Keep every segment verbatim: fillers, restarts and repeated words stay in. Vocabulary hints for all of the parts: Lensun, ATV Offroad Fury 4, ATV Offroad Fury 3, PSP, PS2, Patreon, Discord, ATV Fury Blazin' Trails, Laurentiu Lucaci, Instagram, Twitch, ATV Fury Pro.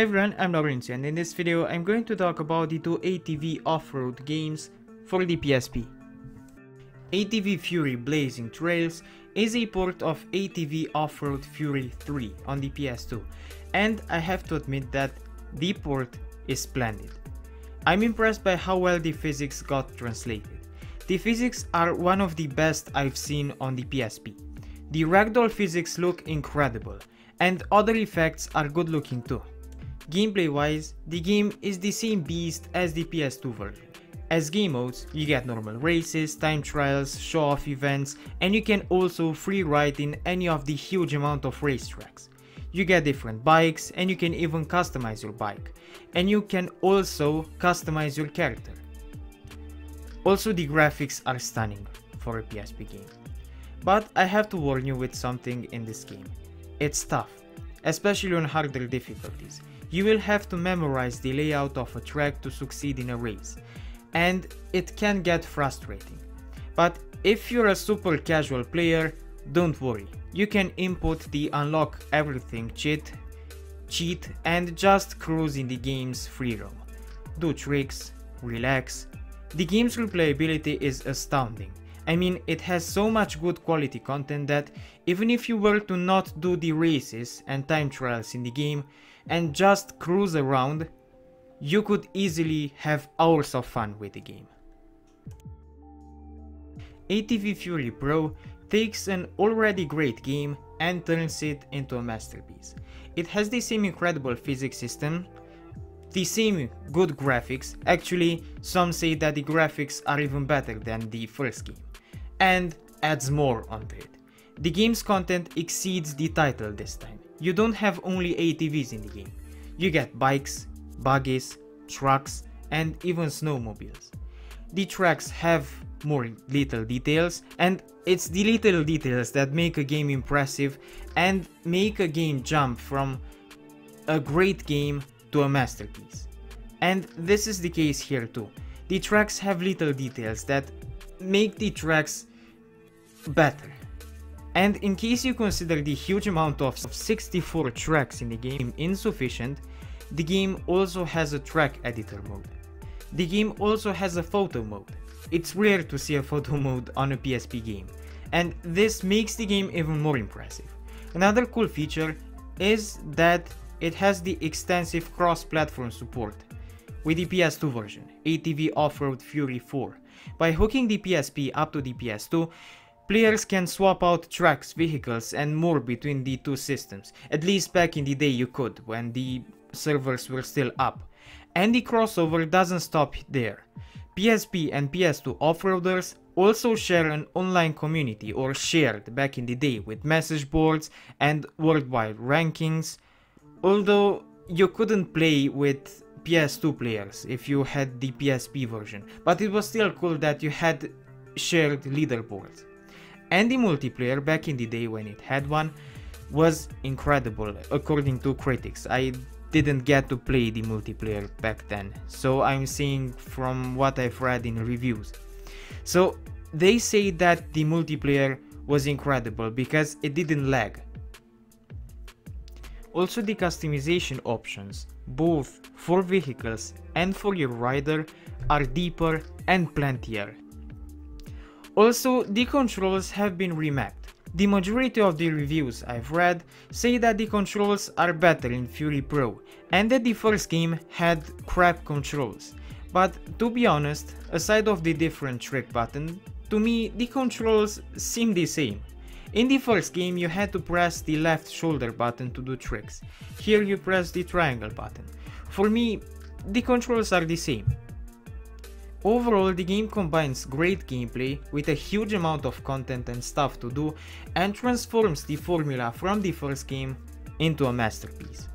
Hi everyone, I'm Laurentiu, and in this video I'm going to talk about the two A T V Offroad games for the P S P. A T V Fury Blazin' Trails is a port of A T V Offroad Fury three on the P S two, and I have to admit that the port is splendid. I'm impressed by how well the physics got translated. The physics are one of the best I've seen on the P S P. The ragdoll physics look incredible, and other effects are good looking too. Gameplay wise, the game is the same beast as the P S two version. As game modes, you get normal races, time trials, show-off events, and you can also free ride in any of the huge amount of racetracks. You get different bikes, and you can even customize your bike, and you can also customize your character. Also, the graphics are stunning for a P S P game. But I have to warn you with something in this game. It's tough, especially on harder difficulties. You will have to memorize the layout of a track to succeed in a race, and it can get frustrating. But if you're a super casual player, don't worry. You can import the unlock everything cheat, cheat and just cruise in the game's free roam. Do tricks, relax. The game's replayability is astounding. I mean, it has so much good quality content that even if you were to not do the races and time trials in the game and just cruise around, you could easily have hours of fun with the game. A T V Fury Pro takes an already great game and turns it into a masterpiece. It has the same incredible physics system, the same good graphics. Actually, some say that the graphics are even better than the first game, and adds more onto it. The game's content exceeds the title this time. You don't have only A T Vs in the game. You get bikes, buggies, trucks, and even snowmobiles. The tracks have more little details, and it's the little details that make a game impressive and make a game jump from a great game to a masterpiece. And this is the case here too. The tracks have little details that make the tracks better. And in case you consider the huge amount of sixty-four tracks in the game insufficient, the game also has a track editor mode. The game also has a photo mode. It's rare to see a photo mode on a P S P game, and this makes the game even more impressive. Another cool feature is that it has the extensive cross-platform support with the P S two version, A T V Offroad Fury four. By hooking the P S P up to the P S two, players can swap out tracks, vehicles, and more between the two systems. At least back in the day you could, when the servers were still up. And the crossover doesn't stop there. P S P and P S two offroaders also share an online community, or shared back in the day, with message boards and worldwide rankings, although you couldn't play with P S two players if you had the P S P version, but it was still cool that you had shared leaderboards. And the multiplayer, back in the day when it had one, was incredible according to critics. I didn't get to play the multiplayer back then, so I'm saying from what I've read in reviews. So they say that the multiplayer was incredible because it didn't lag. Also, the customization options, both for vehicles and for your rider, are deeper and plentier. Also, the controls have been remapped. The majority of the reviews I've read say that the controls are better in Fury Pro and that the first game had crap controls, but to be honest, aside of the different trick button, to me the controls seem the same. In the first game you had to press the left shoulder button to do tricks. Here you press the triangle button. For me, the controls are the same. Overall, the game combines great gameplay with a huge amount of content and stuff to do, and transforms the formula from the first game into a masterpiece.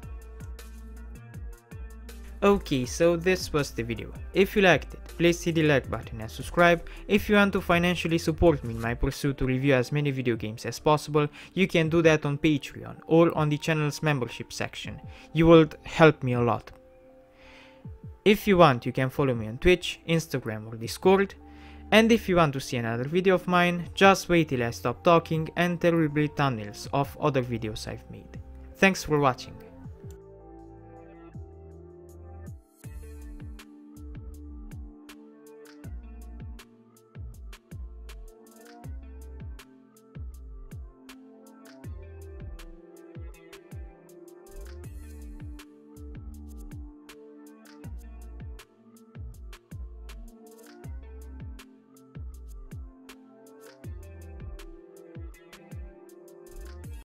Okay, so this was the video. If you liked it, please hit the like button and subscribe. If you want to financially support me in my pursuit to review as many video games as possible, you can do that on Patreon or on the channel's membership section. You would help me a lot. If you want, you can follow me on Twitch, Instagram or Discord. And if you want to see another video of mine, just wait till I stop talking and there will be thumbnails of other videos I've made. Thanks for watching.